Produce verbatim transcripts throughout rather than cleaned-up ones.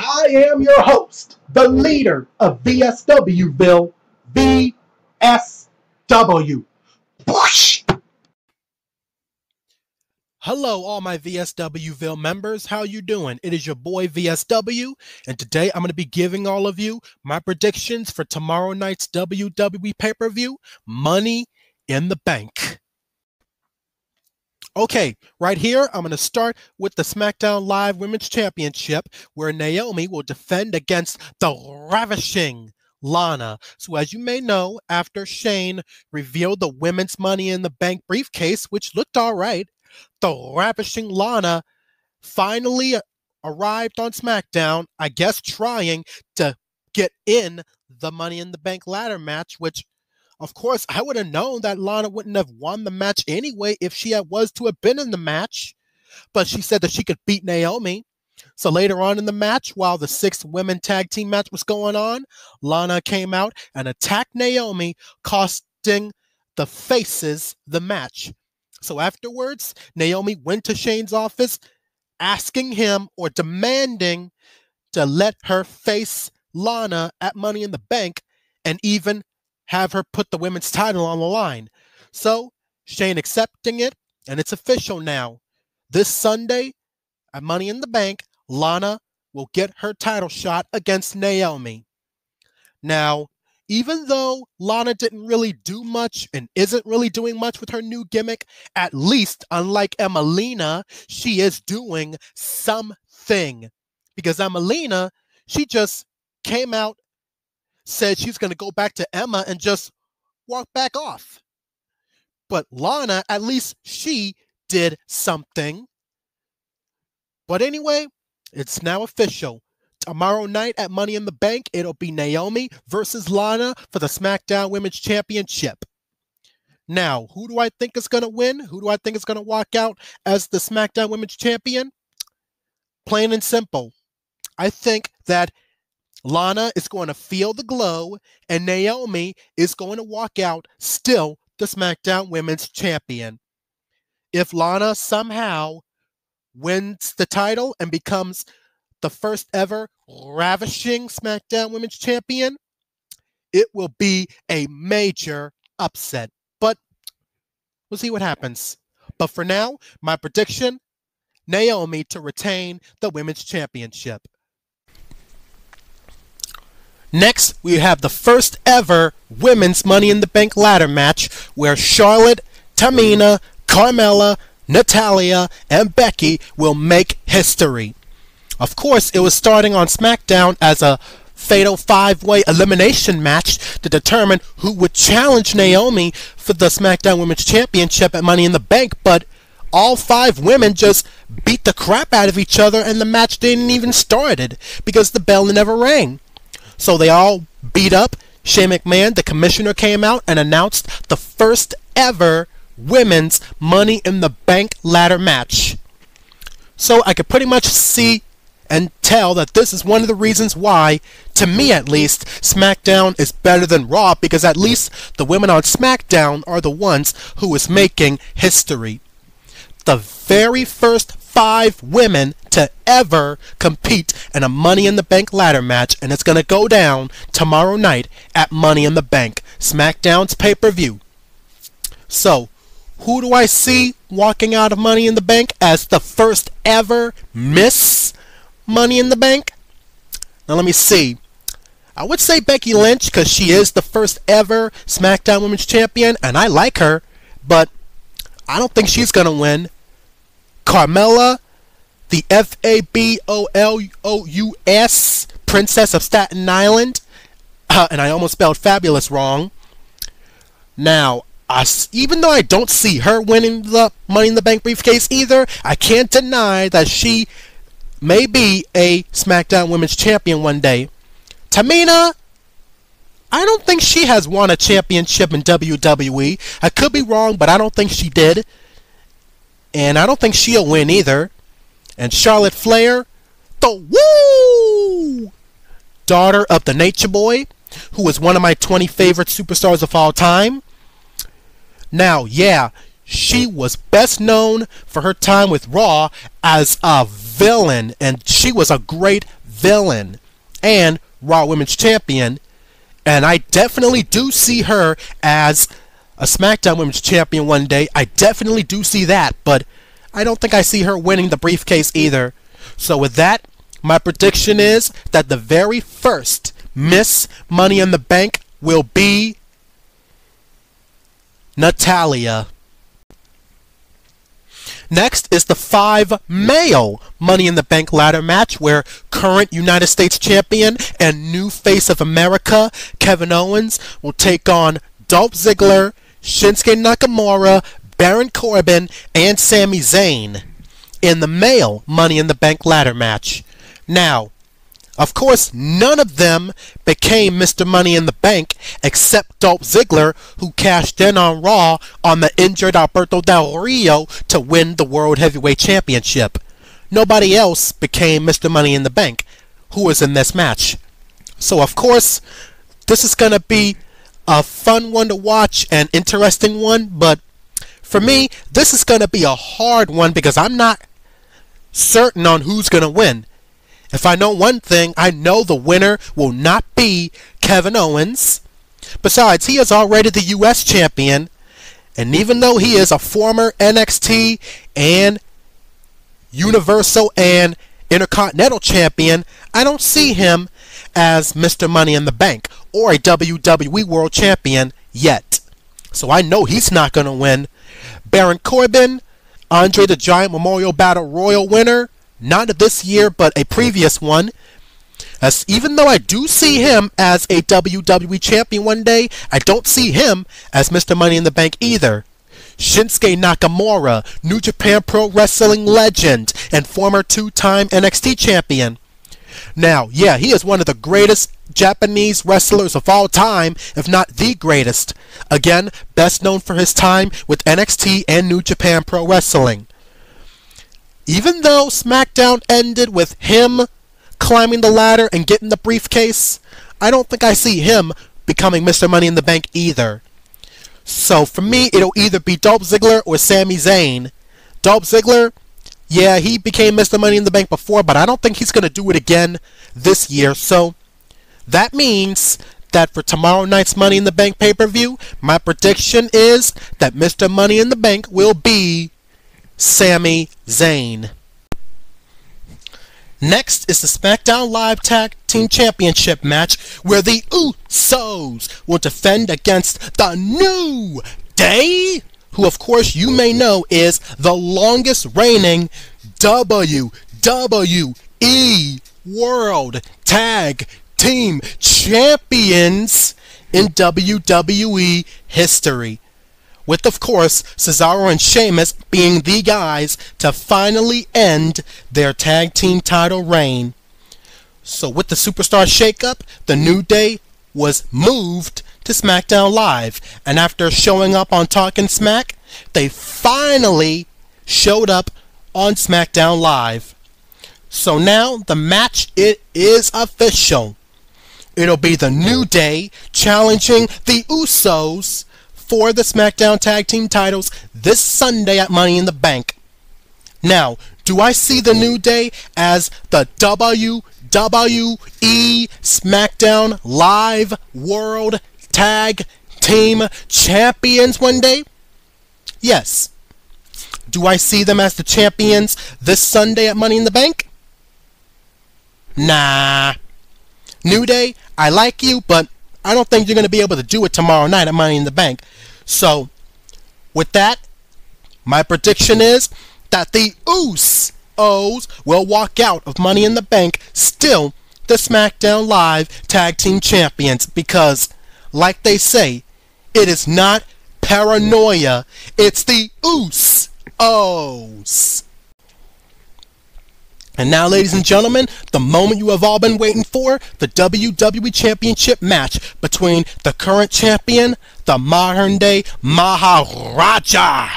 I am your host, the leader of VSWville, V S W. Whoosh! Hello, all my VSWville members. How you doing? It is your boy, V S W, and today I'm going to be giving all of you my predictions for tomorrow night's W W E pay-per-view, Money in the Bank. Okay, right here, I'm going to start with the SmackDown Live Women's Championship, where Naomi will defend against the Ravishing Lana. So as you may know, after Shane revealed the women's Money in the Bank briefcase, which looked all right, the Ravishing Lana finally arrived on SmackDown, I guess trying to get in the Money in the Bank ladder match, which, of course, I would have known that Lana wouldn't have won the match anyway if she had was to have been in the match. But she said that she could beat Naomi. So later on in the match, while the six women tag team match was going on, Lana came out and attacked Naomi, costing the faces the match. So afterwards, Naomi went to Shane's office, asking him or demanding to let her face Lana at Money in the Bank and even have her put the women's title on the line. So Shane accepting it, and it's official now. This Sunday at Money in the Bank, Lana will get her title shot against Naomi. Now, even though Lana didn't really do much and isn't really doing much with her new gimmick, at least, unlike Emelina, she is doing something. Because Emelina, she just came out, said she's going to go back to Emma and just walk back off. But Lana, at least she did something. But anyway, it's now official. Tomorrow night at Money in the Bank, it'll be Naomi versus Lana for the SmackDown Women's Championship. Now, who do I think is going to win? Who do I think is going to walk out as the SmackDown Women's Champion? Plain and simple. I think that Lana is going to feel the glow, and Naomi is going to walk out still the SmackDown Women's Champion. If Lana somehow wins the title and becomes the first ever Ravishing SmackDown Women's Champion, it will be a major upset. But we'll see what happens. But for now, my prediction, Naomi to retain the Women's Championship. Next, we have the first ever Women's Money in the Bank ladder match, where Charlotte, Tamina, Carmella, Natalya, and Becky will make history. Of course, it was starting on SmackDown as a fatal five-way elimination match to determine who would challenge Naomi for the SmackDown Women's Championship at Money in the Bank, but all five women just beat the crap out of each other and the match didn't even started because the bell never rang. So they all beat up. Shane McMahon, the commissioner, came out and announced the first ever Women's Money in the Bank ladder match. So I could pretty much see and tell that this is one of the reasons why, to me at least, SmackDown is better than Raw, because at least the women on SmackDown are the ones who is making history. The very first five women to ever compete in a Money in the Bank ladder match, and it's going to go down tomorrow night at Money in the Bank, SmackDown's pay-per-view. So, who do I see walking out of Money in the Bank as the first ever Miss Money in the Bank? Now let me see. I would say Becky Lynch, because she is the first ever SmackDown Women's Champion, and I like her, but I don't think she's going to win. Carmella, the F A B O L O U S, Princess of Staten Island, uh, and I almost spelled fabulous wrong. Now, I, even though I don't see her winning the Money in the Bank briefcase either, I can't deny that she may be a SmackDown Women's Champion one day. Tamina, I don't think she has won a championship in W W E. I could be wrong, but I don't think she did. And I don't think she'll win either. And Charlotte Flair, the woo! Daughter of the Nature Boy, who is one of my twenty favorite superstars of all time. Now, yeah, she was best known for her time with Raw as a villain, and she was a great villain and Raw Women's Champion. And I definitely do see her as a SmackDown Women's Champion one day. I definitely do see that, but I don't think I see her winning the briefcase either. So with that, my prediction is that the very first Miss Money in the Bank will be Natalya. Next is the five male Money in the Bank ladder match, where current United States champion and new face of America, Kevin Owens, will take on Dolph Ziggler, Shinsuke Nakamura, Baron Corbin, and Sami Zayn in the male Money in the Bank ladder match. Now, of course, none of them became Mister Money in the Bank except Dolph Ziggler, who cashed in on Raw on the injured Alberto Del Rio to win the World Heavyweight Championship. Nobody else became Mister Money in the Bank who was in this match. So, of course, this is going to be a fun one to watch, an interesting one, but for me, this is going to be a hard one because I'm not certain on who's going to win. If I know one thing, I know the winner will not be Kevin Owens. Besides, he is already the U S champion. And even though he is a former N X T and Universal and Intercontinental champion, I don't see him as Mister Money in the Bank or a W W E World Champion yet. So I know he's not going to win. Baron Corbin, Andre the Giant Memorial Battle Royal winner. Not of this year, but a previous one. As even though I do see him as a W W E champion one day, I don't see him as Mister Money in the Bank either. Shinsuke Nakamura, New Japan Pro Wrestling legend and former two-time N X T champion. Now, yeah, he is one of the greatest Japanese wrestlers of all time, if not the greatest. Again, best known for his time with N X T and New Japan Pro Wrestling. Even though SmackDown ended with him climbing the ladder and getting the briefcase, I don't think I see him becoming Mister Money in the Bank either. So for me, it'll either be Dolph Ziggler or Sami Zayn. Dolph Ziggler, yeah, he became Mister Money in the Bank before, but I don't think he's going to do it again this year. So that means that for tomorrow night's Money in the Bank pay-per-view, my prediction is that Mister Money in the Bank will be Sami Zayn. Next is the SmackDown Live Tag Team Championship match, where the Usos will defend against the New Day, who of course you may know is the longest reigning W W E World Tag Team Champions in W W E history, with, of course, Cesaro and Sheamus being the guys to finally end their tag team title reign. So with the Superstar shakeup, the New Day was moved to SmackDown Live. And after showing up on Talkin' Smack, they finally showed up on SmackDown Live. So now the match, it is official. It'll be the New Day challenging the Usos for the SmackDown Tag Team titles this Sunday at Money in the Bank. Now, do I see the New Day as the W W E SmackDown Live World Tag Team Champions one day? Yes. Do I see them as the champions this Sunday at Money in the Bank? Nah. New Day, I like you, but I don't think you're going to be able to do it tomorrow night at Money in the Bank. So, with that, my prediction is that the Usos will walk out of Money in the Bank still the SmackDown Live Tag Team Champions, because, like they say, it is not paranoia, it's the Usos. And now, ladies and gentlemen, the moment you have all been waiting for, the W W E Championship match between the current champion, the modern-day Maharaja,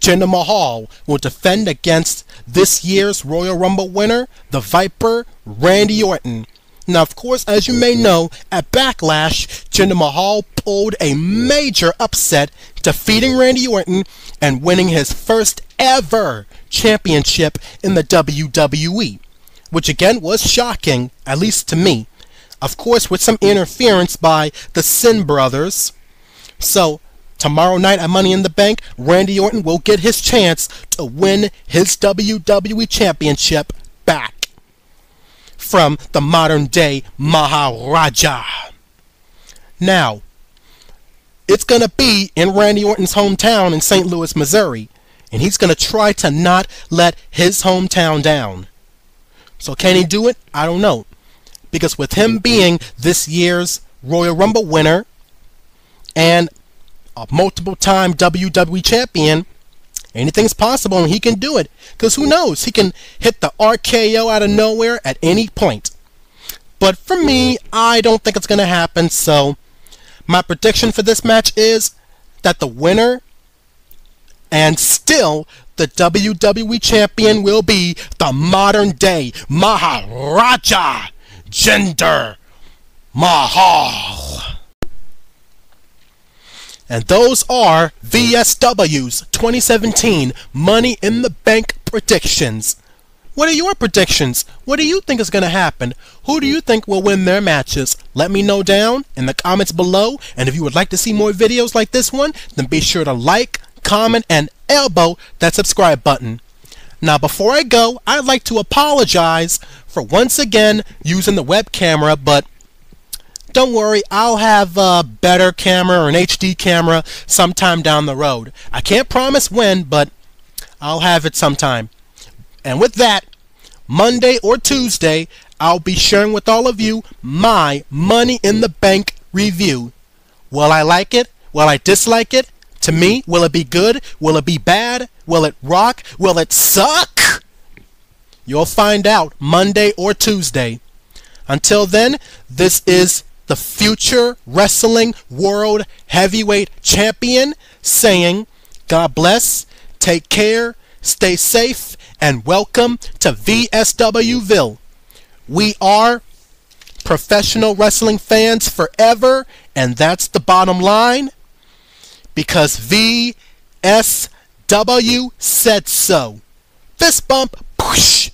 Jinder Mahal, will defend against this year's Royal Rumble winner, the Viper, Randy Orton. Now, of course, as you may know, at Backlash, Jinder Mahal pulled a major upset, defeating Randy Orton and winning his first ever championship in the W W E, which again was shocking, at least to me. Of course, with some interference by the Sin Brothers. So, tomorrow night at Money in the Bank, Randy Orton will get his chance to win his W W E Championship back from the modern-day Maharaja. Now, it's going to be in Randy Orton's hometown in Saint Louis, Missouri, and he's going to try to not let his hometown down. So can he do it? I don't know. Because with him being this year's Royal Rumble winner and a multiple-time W W E champion, anything's possible, and he can do it. Because who knows? He can hit the R K O out of nowhere at any point. But for me, I don't think it's going to happen. So my prediction for this match is that the winner and still the W W E champion will be the modern-day Maharaja, Jinder Mahal. And those are V S W's twenty seventeen Money in the Bank predictions. What are your predictions? What do you think is going to happen? Who do you think will win their matches? Let me know down in the comments below. And if you would like to see more videos like this one, then be sure to like, comment, and elbow that subscribe button. Now, before I go, I'd like to apologize for once again using the web camera, but don't worry, I'll have a better camera or an H D camera sometime down the road. I can't promise when, but I'll have it sometime. And with that, Monday or Tuesday, I'll be sharing with all of you my Money in the Bank review. Will I like it? Will I dislike it? To me, will it be good? Will it be bad? Will it rock? Will it suck? You'll find out Monday or Tuesday. Until then, this is the future wrestling world heavyweight champion saying, God bless, take care, stay safe, and welcome to VSWville. We are professional wrestling fans forever, and that's the bottom line. Because V S W said so. Fist bump. Push.